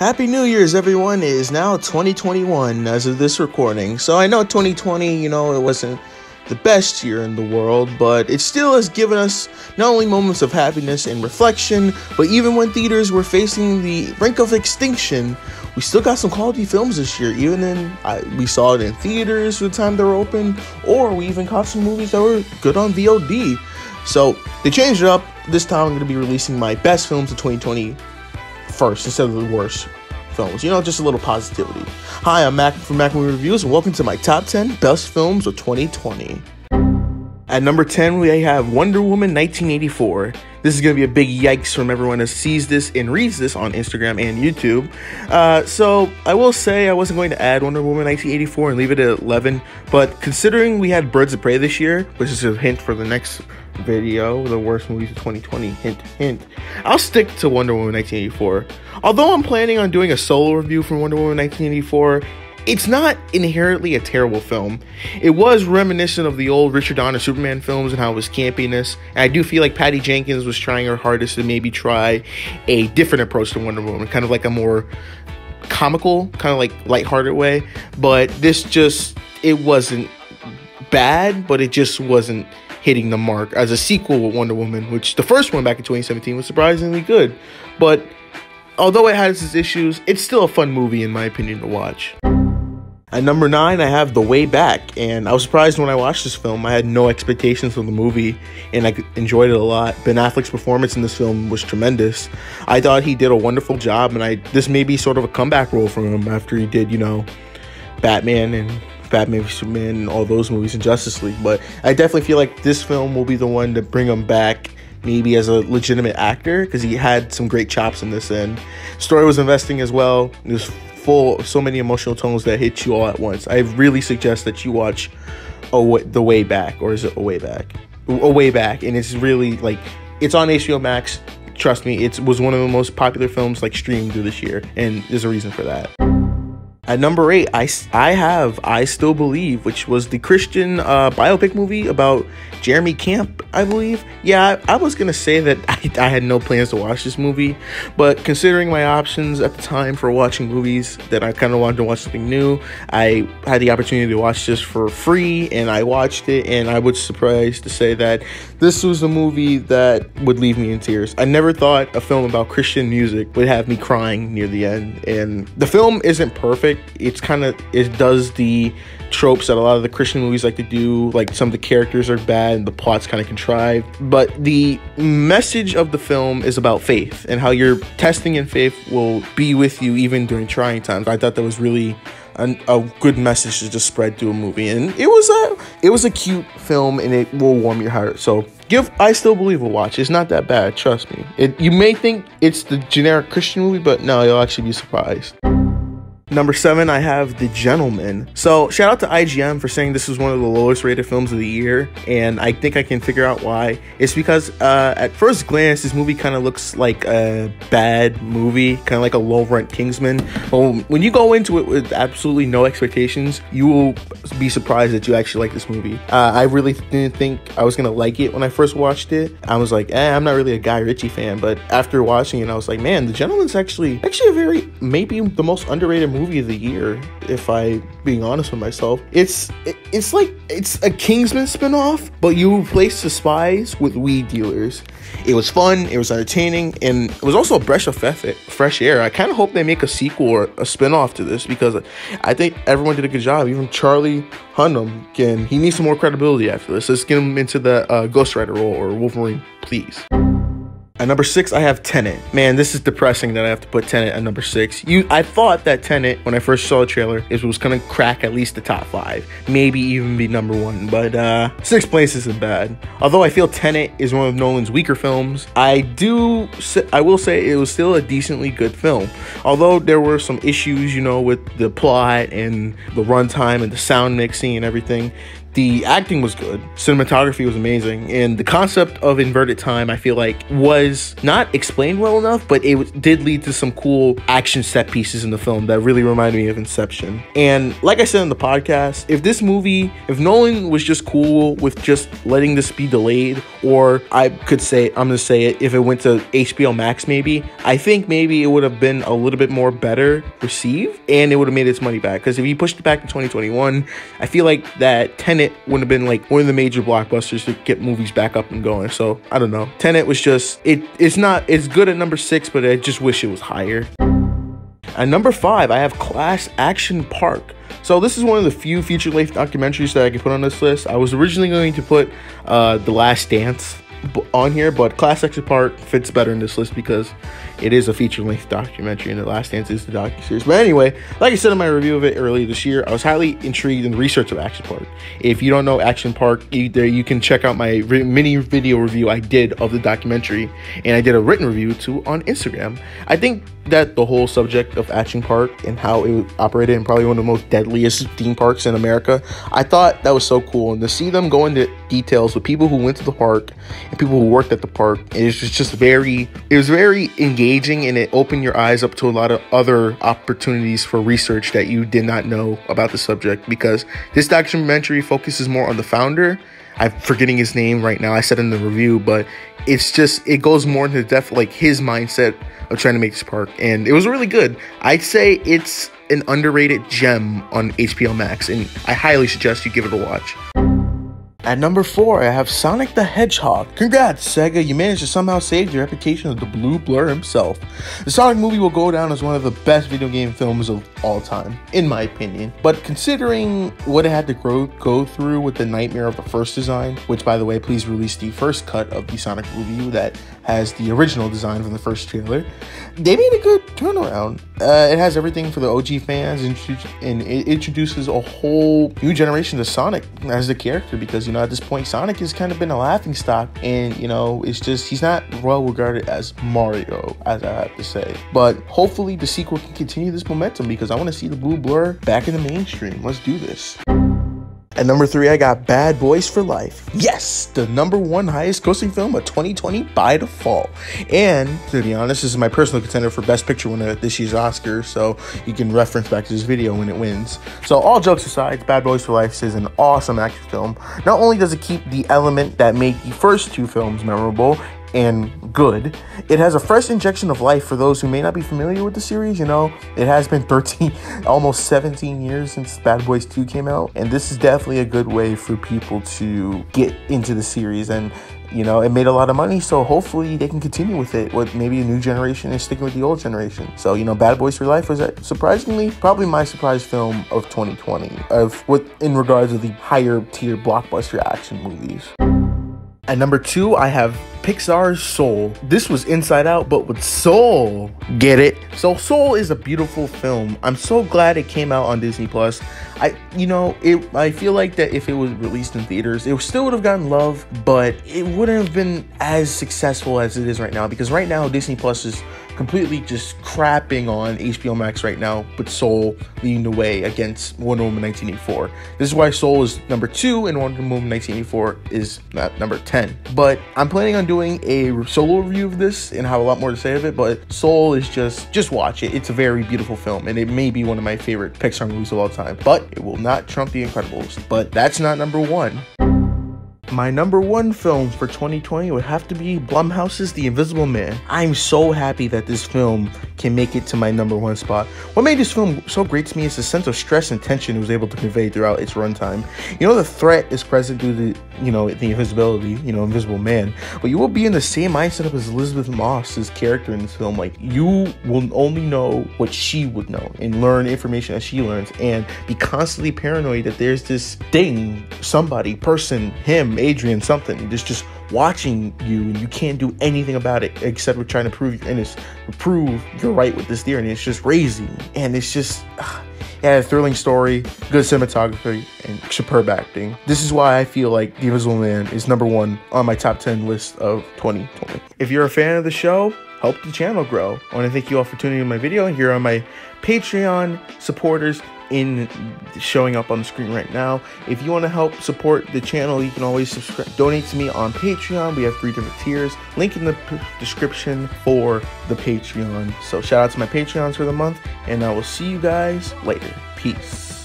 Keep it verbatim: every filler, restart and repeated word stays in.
Happy New Year's, everyone. It is now twenty twenty-one as of this recording. So I know twenty twenty, you know, it wasn't the best year in the world, but it still has given us not only moments of happiness and reflection, but even when theaters were facing the brink of extinction, we still got some quality films this year. Even in, I, we saw it in theaters for the time they were open, or we even caught some movies that were good on V O D. So they changed it up. This time I'm going to be releasing my best films of twenty twenty first instead of the worst films. You know, just a little positivity. Hi, I'm Mac from Mac Movie Reviews, and welcome to my top ten best films of twenty twenty. At number ten, we have Wonder Woman nineteen eighty-four. This is going to be a big yikes from everyone that sees this and reads this on Instagram and YouTube. Uh, so I will say I wasn't going to add Wonder Woman nineteen eighty-four and leave it at eleven, but considering we had Birds of Prey this year, which is a hint for the next video, the worst movies of twenty twenty, hint, hint, I'll stick to Wonder Woman nineteen eighty-four. Although I'm planning on doing a solo review from Wonder Woman nineteen eighty-four, it's not inherently a terrible film. It was reminiscent of the old Richard Donner Superman films and how it was campiness. And I do feel like Patty Jenkins was trying her hardest to maybe try a different approach to Wonder Woman, kind of like a more comical, kind of like lighthearted way. But this just, it wasn't bad, but it just wasn't hitting the mark as a sequel with Wonder Woman, which the first one back in twenty seventeen was surprisingly good. But although it has its issues, it's still a fun movie in my opinion to watch. At number nine, I have The Way Back, and I was surprised when I watched this film. I had no expectations for the movie, and I enjoyed it a lot. Ben Affleck's performance in this film was tremendous. I thought he did a wonderful job, and I this may be sort of a comeback role for him after he did, you know, Batman and Batman versus. Superman and all those movies in Justice League. But I definitely feel like this film will be the one to bring him back, maybe as a legitimate actor, because he had some great chops in this end. Story was investing as well. It was full of so many emotional tones that hit you all at once. I really suggest that you watch Away, The Way Back, or is it Away Back? Away Back, and it's really, like, it's on H B O Max. Trust me, it was one of the most popular films, like, streamed through this year, and there's a reason for that. At number eight, I, I have I Still Believe, which was the Christian uh, biopic movie about Jeremy Camp, I believe. Yeah, I, I was going to say that I, I had no plans to watch this movie, but considering my options at the time for watching movies that I kind of wanted to watch something new, I had the opportunity to watch this for free, and I watched it, and I was surprised to say that this was a movie that would leave me in tears. I never thought a film about Christian music would have me crying near the end, and the film isn't perfect. It's kind of, it does the tropes that a lot of the Christian movies like to do, like some of the characters are bad and the plot's kind of contrived, but the message of the film is about faith and how your testing in faith will be with you even during trying times. I thought that was really a, a good message to just spread through a movie, and it was a it was a cute film, and it will warm your heart. So give I Still Believe a watch. It's not that bad, trust me. It, you may think it's the generic Christian movie, but no, you'll actually be surprised. Number seven, I have The Gentlemen. So shout out to I G N for saying this was one of the lowest rated films of the year, and I think I can figure out why. It's because uh, at first glance, this movie kind of looks like a bad movie, kind of like a low-rent Kingsman. But when you go into it with absolutely no expectations, you will be surprised that you actually like this movie. Uh, I really didn't think I was gonna like it when I first watched it. I was like, eh, I'm not really a Guy Ritchie fan, but after watching it, I was like, man, The Gentleman's actually, actually a very, maybe the most underrated movie movie of the year, if I being honest with myself. It's it, it's like it's a Kingsman spinoff, but you replace the spies with weed dealers. It was fun, it was entertaining, and it was also a breath of fresh air. I kind of hope they make a sequel or a spinoff to this, because I think everyone did a good job. Even Charlie Hunnam, can he needs some more credibility after this. Let's get him into the uh, Ghost Rider role or Wolverine, please. At number six, I have Tenet. Man, this is depressing that I have to put Tenet at number six. You, I thought that Tenet, when I first saw the trailer, it was gonna crack at least the top five, maybe even be number one, but uh, sixth place isn't bad. Although I feel Tenet is one of Nolan's weaker films, I do, I will say it was still a decently good film. Although there were some issues, you know, with the plot and the runtime and the sound mixing and everything, The acting was good, cinematography was amazing, and the concept of inverted time, I feel like, was not explained well enough, but it did lead to some cool action set pieces in the film that really reminded me of Inception. And like I said in the podcast, if this movie, if Nolan was just cool with just letting this be delayed, or I could say, I'm gonna say it, if it went to H B O Max maybe, I think maybe it would have been a little bit more better received, and it would have made its money back. Because if you pushed it back to twenty twenty-one, I feel like that Tenet wouldn't have been like one of the major blockbusters to get movies back up and going. So I don't know. Tenet was just, it. it's not, it's good at number six, but I just wish it was higher. At number five, I have Class Action Park. So this is one of the few feature length documentaries that I can put on this list. I was originally going to put uh, The Last Dance on here, but Class Action Park fits better in this list because it is a feature-length documentary and The Last Dance is the docuseries. But anyway, like I said in my review of it earlier this year, I was highly intrigued in the research of Action Park. If you don't know Action Park, either you can check out my mini video review I did of the documentary, and I did a written review too on Instagram. I think that the whole subject of Action Park and how it operated in probably one of the most deadliest theme parks in America, I thought that was so cool. And to see them go into details with people who went to the park and people who worked at the park, it was just very, it was very engaging, and it opened your eyes up to a lot of other opportunities for research that you did not know about the subject, because this documentary focuses more on the founder. I'm forgetting his name right now. I said in the review, but it's just, it goes more into depth, like his mindset of trying to make this park. And it was really good. I'd say it's an underrated gem on H B O Max, and I highly suggest you give it a watch. At number four, I have Sonic the Hedgehog. Congrats, Sega, you managed to somehow save the reputation of the Blue Blur himself. The Sonic movie will go down as one of the best video game films of all time, in my opinion. But considering what it had to grow, go through with the nightmare of the first design, which by the way, please release the first cut of the Sonic movie that has the original design from the first trailer, they made a good turnaround. Uh, it has everything for the O G fans, and, and it introduces a whole new generation to Sonic as the character, because, you know, at this point, Sonic has kind of been a laughing stock, and, you know, it's just, he's not well regarded as Mario, as I have to say. But hopefully the sequel can continue this momentum, because I want to see the Blue Blur back in the mainstream. Let's do this. At number three, I got Bad Boys for Life. Yes, the number one highest grossing film of twenty twenty by default. And to be honest, this is my personal contender for Best Picture winner at this year's Oscar, so you can reference back to this video when it wins. So all jokes aside, Bad Boys for Life is an awesome action film. Not only does it keep the element that made the first two films memorable and good, it has a fresh injection of life for those who may not be familiar with the series. You know, it has been thirteen almost seventeen years since Bad Boys two came out, and this is definitely a good way for people to get into the series. And you know, it made a lot of money, so hopefully they can continue with it with maybe a new generation and sticking with the old generation. So, you know, Bad Boys for Life was, surprisingly, probably my surprise film of twenty twenty of what in regards to the higher tier blockbuster action movies. At number two, I have Pixar's Soul. This was Inside Out, but with Soul. Get it? So Soul is a beautiful film. I'm so glad it came out on Disney Plus. I, you know, it. I feel like that if it was released in theaters, it still would have gotten love, but it wouldn't have been as successful as it is right now, because right now Disney Plus is completely just crapping on H B O Max right now, with Soul leading the way against Wonder Woman nineteen eighty-four. This is why Soul is number two and Wonder Woman nineteen eighty-four is not number ten. But I'm planning on doing a solo review of this and have a lot more to say of it, but Soul is just, just watch it. It's a very beautiful film, and it may be one of my favorite Pixar movies of all time, but it will not trump The Incredibles. But that's not number one. My number one film for twenty twenty would have to be Blumhouse's The Invisible Man. I'm so happy that this film can make it to my number one spot. What made this film so great to me is the sense of stress and tension it was able to convey throughout its runtime. You know, the threat is present due to, you know, the invisibility, you know, Invisible Man, but you will be in the same mindset as Elizabeth Moss's character in this film. Like, you will only know what she would know and learn information as she learns, and be constantly paranoid that there's this thing, somebody, person, him, Adrian, something, just just watching you, and you can't do anything about it except we're trying to prove, and it's prove you're right with this theory, and it's just crazy, and it's just, It had a thrilling story, good cinematography, and superb acting. This is why I feel like The Invisible Man is number one on my top ten list of twenty twenty. If you're a fan of the show, help the channel grow. I want to thank you all for tuning in my video here on my Patreon supporters in showing up on the screen right now. If you want to help support the channel, you can always subscribe, donate to me on Patreon. We have three different tiers. Link in the description for the Patreon. So shout out to my Patreons for the month, and I will see you guys later. Peace.